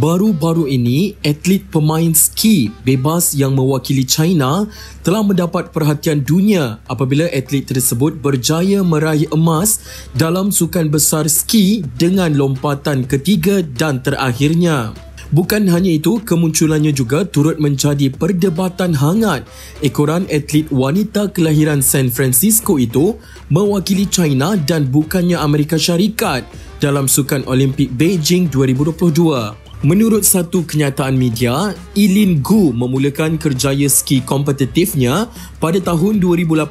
Baru-baru ini, atlet pemain ski bebas yang mewakili China telah mendapat perhatian dunia apabila atlet tersebut berjaya meraih emas dalam sukan besar ski dengan lompatan ketiga dan terakhirnya. Bukan hanya itu, kemunculannya juga turut menjadi perdebatan hangat. Ekoran atlet wanita kelahiran San Francisco itu mewakili China dan bukannya Amerika Syarikat dalam sukan Olimpik Beijing 2022. Menurut satu kenyataan media, Eileen Gu memulakan kerjaya ski kompetitifnya pada tahun 2018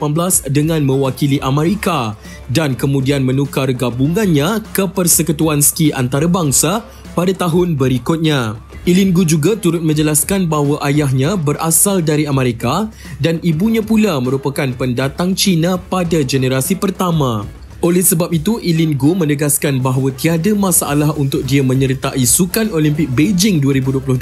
dengan mewakili Amerika dan kemudian menukar gabungannya ke Persekutuan Ski Antarabangsa pada tahun berikutnya. Eileen Gu juga turut menjelaskan bahawa ayahnya berasal dari Amerika dan ibunya pula merupakan pendatang Cina pada generasi pertama. Oleh sebab itu, Eileen Gu menegaskan bahawa tiada masalah untuk dia menyertai Sukan Olimpik Beijing 2022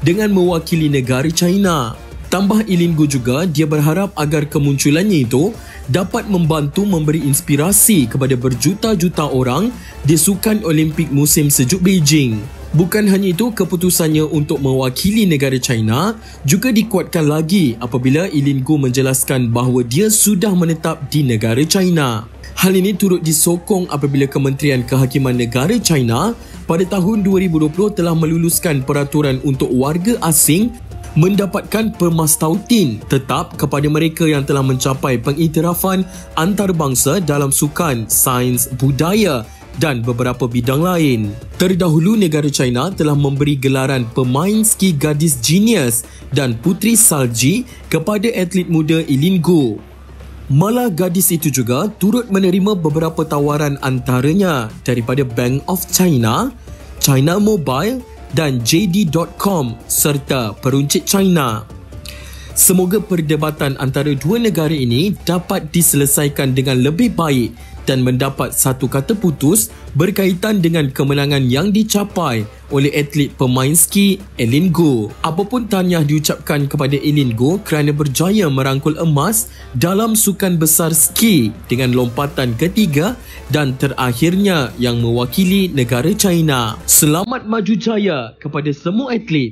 dengan mewakili negara China. Tambah Eileen Gu juga, dia berharap agar kemunculannya itu dapat membantu memberi inspirasi kepada berjuta-juta orang di Sukan Olimpik musim sejuk Beijing. Bukan hanya itu, keputusannya untuk mewakili negara China juga dikuatkan lagi apabila Eileen Gu menjelaskan bahawa dia sudah menetap di negara China. Hal ini turut disokong apabila Kementerian Kehakiman Negara China pada tahun 2020 telah meluluskan peraturan untuk warga asing mendapatkan permastautin tetap kepada mereka yang telah mencapai pengiktirafan antarabangsa dalam sukan, sains, budaya dan beberapa bidang lain. Terdahulu, negara China telah memberi gelaran pemain ski gadis genius dan putri salji kepada atlet muda Eileen Gu. Malah gadis itu juga turut menerima beberapa tawaran antaranya daripada Bank of China, China Mobile dan JD.com serta peruncit China. Semoga perdebatan antara dua negara ini dapat diselesaikan dengan lebih baik dan mendapat satu kata putus berkaitan dengan kemenangan yang dicapai oleh atlet pemain ski Eileen Gu. Apapun tahniah diucapkan kepada Eileen Gu kerana berjaya merangkul emas dalam sukan besar ski dengan lompatan ketiga dan terakhirnya yang mewakili negara China. Selamat maju jaya kepada semua atlet.